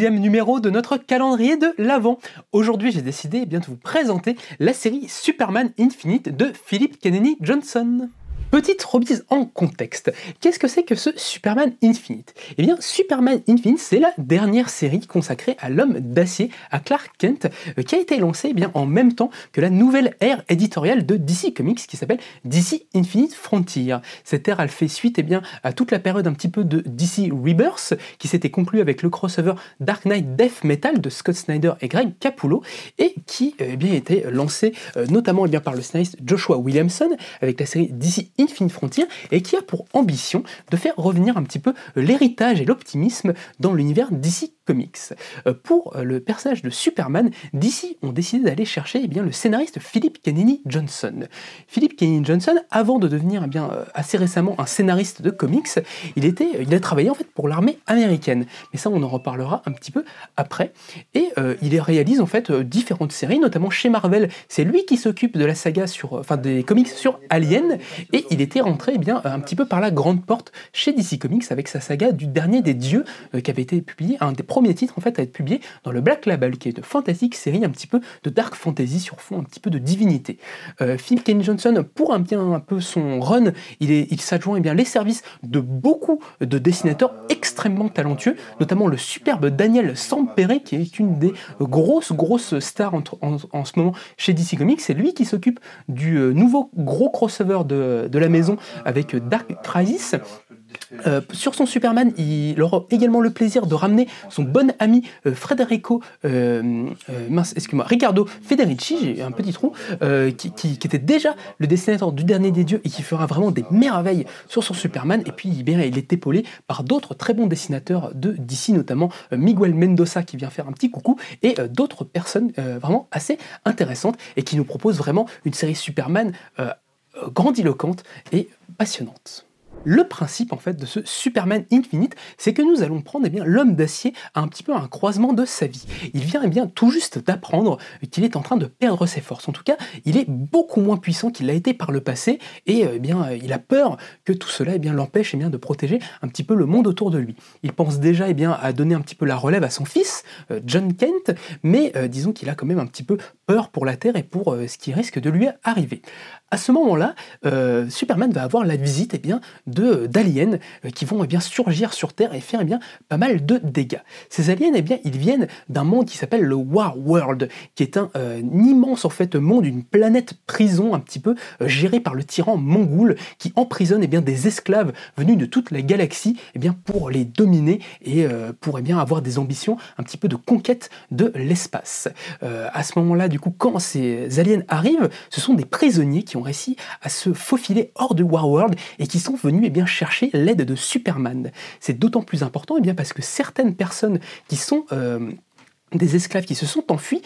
12e numéro de notre calendrier de l'Avent. Aujourd'hui, j'ai décidé de vous présenter la série Superman Infinite de Philip Kennedy Johnson. Petite remise en contexte, qu'est-ce que c'est que ce Superman Infinite? Eh bien, Superman Infinite, c'est la dernière série consacrée à l'homme d'acier, à Clark Kent, qui a été lancée en même temps que la nouvelle ère éditoriale de DC Comics, qui s'appelle DC Infinite Frontier. Cette ère, elle fait suite à toute la période un petit peu de DC Rebirth, qui s'était conclue avec le crossover Dark Knight Death Metal de Scott Snyder et Greg Capullo, et qui était lancée notamment par le scénariste Joshua Williamson, avec la série DC Infinite Frontier, et qui a pour ambition de faire revenir un petit peu l'héritage et l'optimisme dans l'univers DC Comics. Pour le personnage de Superman, DC ont décidé d'aller chercher le scénariste Philip Kennedy Johnson. Philip Kennedy Johnson, avant de devenir assez récemment un scénariste de comics, il a travaillé pour l'armée américaine. Mais ça, on en reparlera un petit peu après. Et il réalise différentes séries, notamment chez Marvel. C'est lui qui s'occupe de la saga des comics sur Alien, et il était rentré un petit peu par la grande porte chez DC Comics avec sa saga du Dernier des Dieux, qui avait été publié, un des premiers titres à être publié dans le Black Label, qui est une fantastique série un petit peu de dark fantasy sur fond un petit peu de divinité. Philip Kennedy Johnson, pour un peu son run, il s'adjoint les services de beaucoup de dessinateurs extrêmement talentueux, notamment le superbe Daniel Sampere, qui est une des grosses stars en ce moment chez DC Comics. C'est lui qui s'occupe du nouveau gros crossover de la maison avec Dark Crisis. Sur son Superman, il aura également le plaisir de ramener son bon ami Ricardo Federici, j'ai un petit trou, qui était déjà le dessinateur du Dernier des Dieux et qui fera vraiment des merveilles sur son Superman. Et puis il est épaulé par d'autres très bons dessinateurs de DC, notamment Miguel Mendoza qui vient faire un petit coucou, et d'autres personnes vraiment assez intéressantes et qui nous proposent vraiment une série Superman grandiloquente et passionnante. Le principe de ce Superman Infinite, c'est que nous allons prendre l'homme d'acier à un petit peu un croisement de sa vie. Il vient tout juste d'apprendre qu'il est en train de perdre ses forces. En tout cas, il est beaucoup moins puissant qu'il l'a été par le passé, et il a peur que tout cela l'empêche de protéger un petit peu le monde autour de lui. Il pense déjà à donner un petit peu la relève à son fils, John Kent, mais disons qu'il a quand même un petit peu peur pour la Terre et pour ce qui risque de lui arriver. À ce moment-là, Superman va avoir la visite d'aliens qui vont surgir sur Terre et faire pas mal de dégâts. Ces aliens, ils viennent d'un monde qui s'appelle le Warworld, qui est un immense monde, une planète prison un petit peu gérée par le tyran Mongul, qui emprisonne des esclaves venus de toute la galaxie pour les dominer et pour avoir des ambitions un petit peu de conquête de l'espace. À ce moment-là, du coup, quand ces aliens arrivent, ce sont des prisonniers qui ont réussi à se faufiler hors du Warworld et qui sont venus chercher l'aide de Superman. C'est d'autant plus important parce que certaines personnes qui sont des esclaves qui se sont enfuis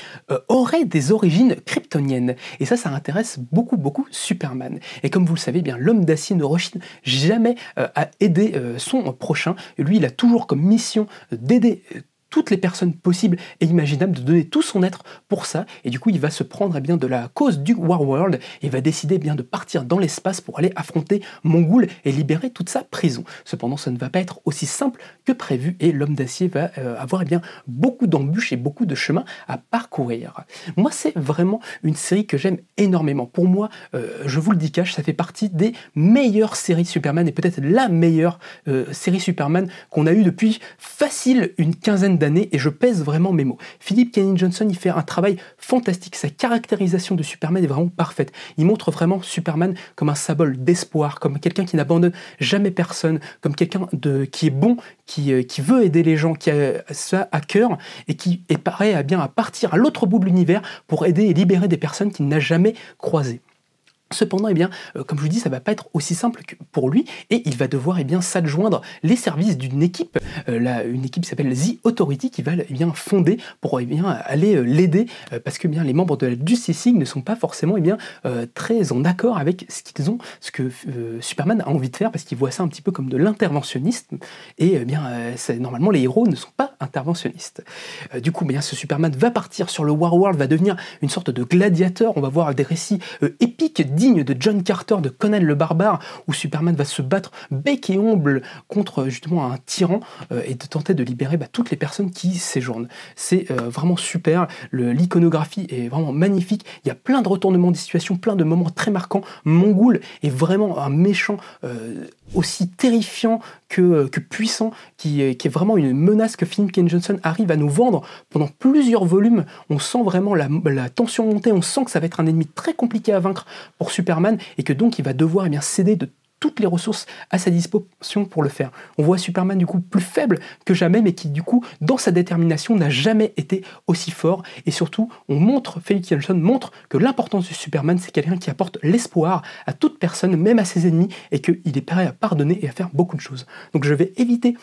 auraient des origines kryptoniennes. Et ça intéresse beaucoup Superman. Et comme vous le savez, l'homme d'acier ne rechigne jamais à aider son prochain. Lui, il a toujours comme mission d'aider toutes les personnes possibles et imaginables, de donner tout son être pour ça, et du coup il va se prendre de la cause du Warworld et va décider de partir dans l'espace pour aller affronter Mongul et libérer toute sa prison. Cependant, ça ne va pas être aussi simple que prévu, et l'homme d'acier va avoir beaucoup d'embûches et beaucoup de chemins à parcourir. Moi, c'est vraiment une série que j'aime énormément. Pour moi, je vous le dis cash, ça fait partie des meilleures séries Superman, et peut-être la meilleure série Superman qu'on a eue depuis facile une quinzaine d'années, et je pèse vraiment mes mots. Philip Kennedy Johnson, il fait un travail fantastique. Sa caractérisation de Superman est vraiment parfaite. Il montre vraiment Superman comme un symbole d'espoir, comme quelqu'un qui n'abandonne jamais personne, comme quelqu'un qui est bon, qui veut aider les gens, qui a ça à cœur et qui est prêt à partir à l'autre bout de l'univers pour aider et libérer des personnes qu'il n'a jamais croisées. Cependant, comme je vous dis, ça ne va pas être aussi simple que pour lui, et il va devoir s'adjoindre les services d'une équipe, une équipe qui s'appelle The Authority, qui va fonder pour aller l'aider, parce que les membres de la Justice League ne sont pas forcément très en accord avec ce que Superman a envie de faire, parce qu'ils voient ça un petit peu comme de l'interventionnisme, et normalement les héros ne sont pas interventionnistes. Du coup, ce Superman va partir sur le Warworld, va devenir une sorte de gladiateur. On va voir des récits épiques, digne de John Carter, de Conan le barbare, où Superman va se battre bec et ongle contre justement un tyran et de tenter de libérer toutes les personnes qui séjournent. C'est vraiment super, l'iconographie est vraiment magnifique, il y a plein de retournements de situation, plein de moments très marquants. Mongul est vraiment un méchant aussi terrifiant que puissant, qui est vraiment une menace que Philip Kennedy Johnson arrive à nous vendre pendant plusieurs volumes. On sent vraiment la tension monter, on sent que ça va être un ennemi très compliqué à vaincre pour Superman et que donc il va devoir céder de toutes les ressources à sa disposition pour le faire. On voit Superman du coup plus faible que jamais, mais qui du coup dans sa détermination n'a jamais été aussi fort, et surtout Philip Kennedy Johnson montre que l'importance du Superman, c'est quelqu'un qui apporte l'espoir à toute personne, même à ses ennemis, et qu'il est prêt à pardonner et à faire beaucoup de choses. Donc je vais éviter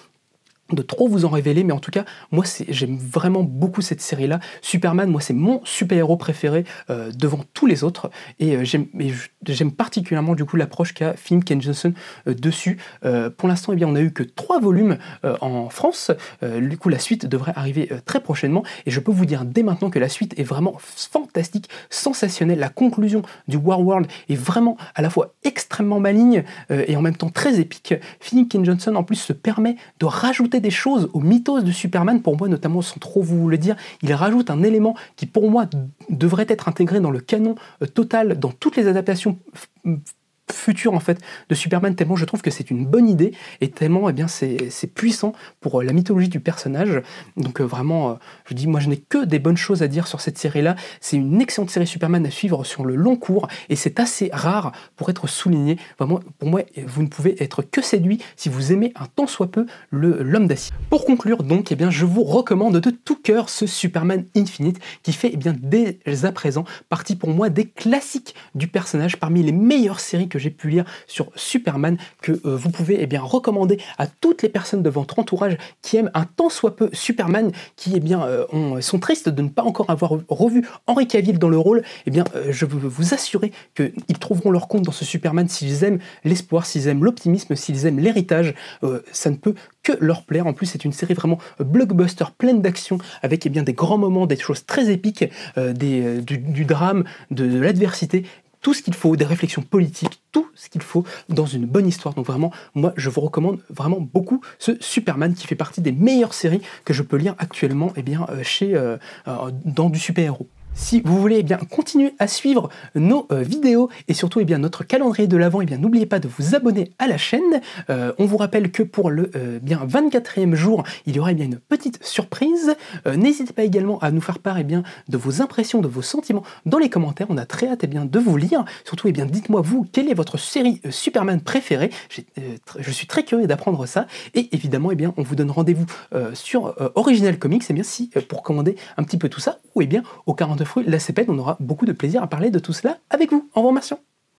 de trop vous en révéler, mais en tout cas moi j'aime vraiment beaucoup cette série là. Superman, moi c'est mon super-héros préféré devant tous les autres, et j'aime particulièrement du coup l'approche qu'a Philip Kennedy Johnson dessus. Pour l'instant on n'a eu que 3 volumes en France, du coup la suite devrait arriver très prochainement, et je peux vous dire dès maintenant que la suite est vraiment fantastique, sensationnelle. La conclusion du Warworld est vraiment à la fois extrêmement maligne et en même temps très épique. Philip Kennedy Johnson en plus se permet de rajouter des choses au mythos de Superman, pour moi notamment, sans trop vous le dire, il rajoute un élément qui pour moi devrait être intégré dans le canon total, dans toutes les adaptations futures en fait de Superman, tellement je trouve que c'est une bonne idée et tellement c'est puissant pour la mythologie du personnage. Donc vraiment moi je n'ai que des bonnes choses à dire sur cette série là. C'est une excellente série Superman à suivre sur le long cours, et c'est assez rare pour être souligné. Vraiment pour moi vous ne pouvez être que séduit si vous aimez un tant soit peu l'homme d'acier. Pour conclure donc, je vous recommande de tout cœur ce Superman Infinite qui fait dès à présent partie pour moi des classiques du personnage, parmi les meilleures séries que j'ai pu lire sur Superman, que vous pouvez recommander à toutes les personnes de votre entourage qui aiment un tant soit peu Superman, qui sont tristes de ne pas encore avoir revu Henri Cavill dans le rôle. Je veux vous assurer qu'ils trouveront leur compte dans ce Superman s'ils aiment l'espoir, s'ils aiment l'optimisme, s'ils aiment l'héritage. Ça ne peut que leur plaire. En plus c'est une série vraiment blockbuster, pleine d'action, avec des grands moments, des choses très épiques, du drame, de l'adversité, tout ce qu'il faut, des réflexions politiques, tout ce qu'il faut dans une bonne histoire. Donc vraiment, moi, je vous recommande vraiment beaucoup ce Superman qui fait partie des meilleures séries que je peux lire actuellement dans du super-héros. Si vous voulez continuer à suivre nos vidéos et surtout notre calendrier de l'Avent, n'oubliez pas de vous abonner à la chaîne. On vous rappelle que pour le 24e jour, il y aura une petite surprise. N'hésitez pas également à nous faire part de vos impressions, de vos sentiments dans les commentaires. On a très hâte de vous lire. Surtout dites-moi vous quelle est votre série Superman préférée. Je suis très curieux d'apprendre ça, et évidemment on vous donne rendez-vous sur Original Comics pour commander un petit peu tout ça, ou au 49 rue La Cépède. On aura beaucoup de plaisir à parler de tout cela avec vous. En vous remerciant.